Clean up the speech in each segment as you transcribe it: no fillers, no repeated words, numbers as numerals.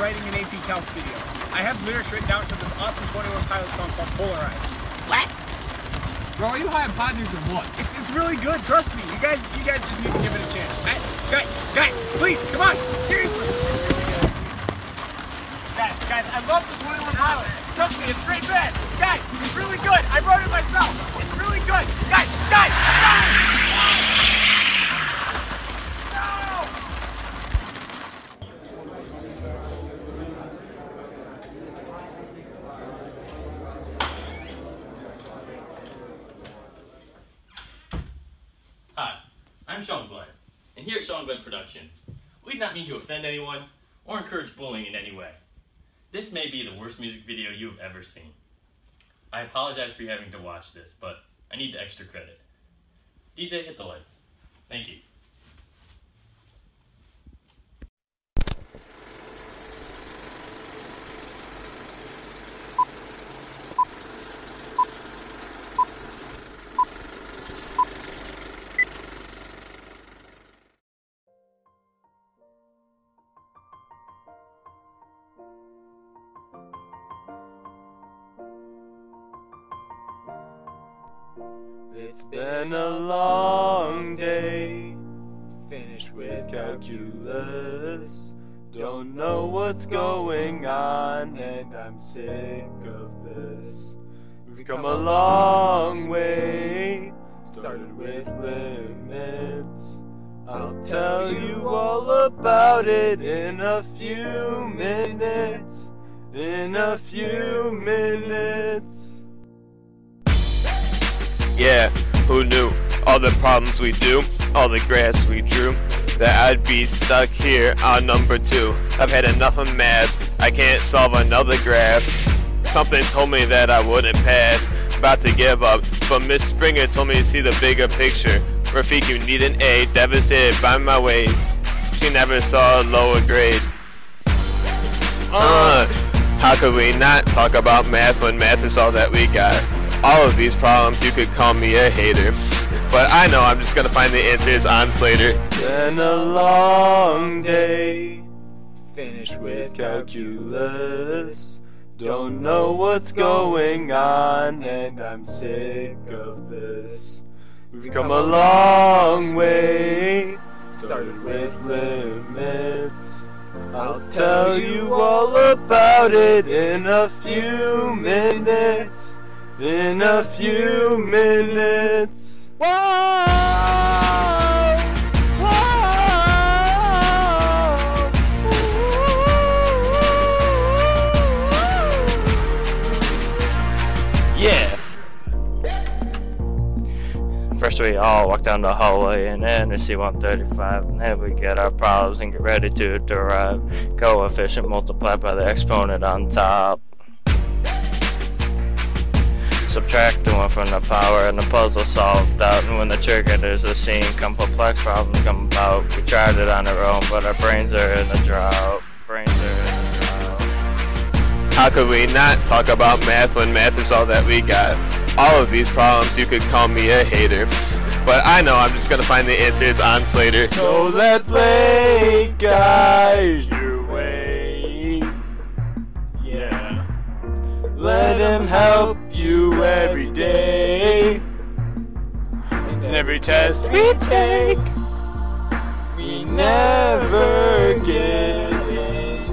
writing an AP Calc video. I have lyrics written down to this awesome 21 Pilot song called Polarize. What? Bro, are you high on pod news or what? It's really good, trust me. You guys just need to give it a chance. Guys, please, come on, seriously. Guys, I love the 21 Pilot. Trust me, it's great bad. Guys, it's really good. I wrote it myself. It's really good. Guys! I'm Sean Glynn, and here at Sean Glynn Productions, we do not mean to offend anyone or encourage bullying in any way. This may be the worst music video you have ever seen. I apologize for you having to watch this, but I need the extra credit. DJ, hit the lights. Thank you. It's been a long day, finished with calculus. Don't know what's going on and I'm sick of this. We've come a long way, started with limits. I'll tell you all about it in a few minutes. Yeah, who knew? All the problems we do, all the grass we drew, that I'd be stuck here on number 2. I've had enough of math, I can't solve another graph. Something told me that I wouldn't pass, about to give up, but Miss Springer told me to see the bigger picture. Rafeek, you need an A, devastated by my ways. She never saw a lower grade. How could we not talk about math when math is all that we got? All of these problems, you could call me a hater, but I know I'm just gonna find the answers on Slader. It's been a long day, finished with calculus. Don't know what's going on and I'm sick of this. We've come a long way, started with limits. I'll tell you all about it in a few minutes. Yeah! First we all walk down the hallway and then see 135, and then we get our problems and get ready to derive coefficient multiplied by the exponent on top. Subtract the one from the power and the puzzle solved out, and when the trigger there's a scene, come complex problems come about. We tried it on our own, but our brains are in a drought. How could we not talk about math when math is all that we got? All of these problems, you could call me a hater, but I know I'm just gonna find the answers on Slader. So let play, guys. Let him help you every day. In every test we take, we never get an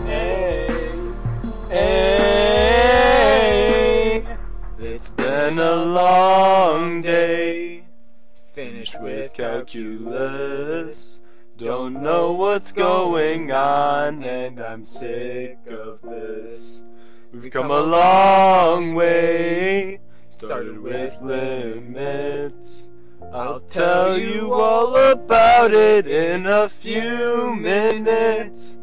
A. It's been a long day, finished with calculus. Don't know what's going on and I'm sick of this. We've come a long way, started with limits. I'll tell you all about it in a few minutes.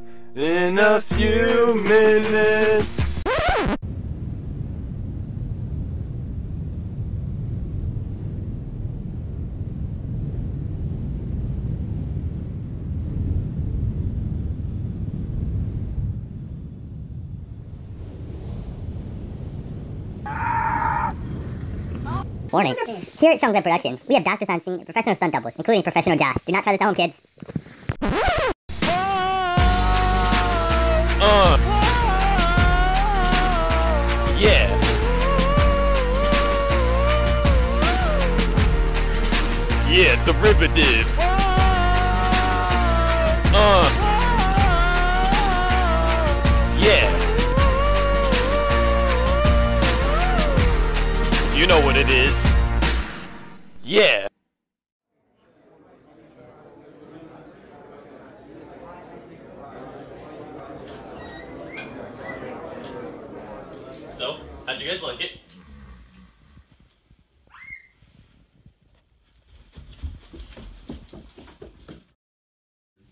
Warning. Here at Sean Glynn Productions, we have doctors on scene and professional stunt doubles, including professional Josh. Do not try this at home, kids. derivatives. Yeah. You know what it is. Yeah. So, how'd you guys like it?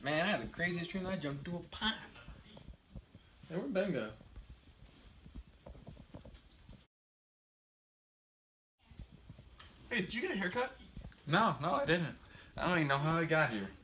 Man, I had the craziest dream. I jumped to a pond. Hey, where'd Ben go? Hey, did you get a haircut? No, I didn't. I don't even know how I got here.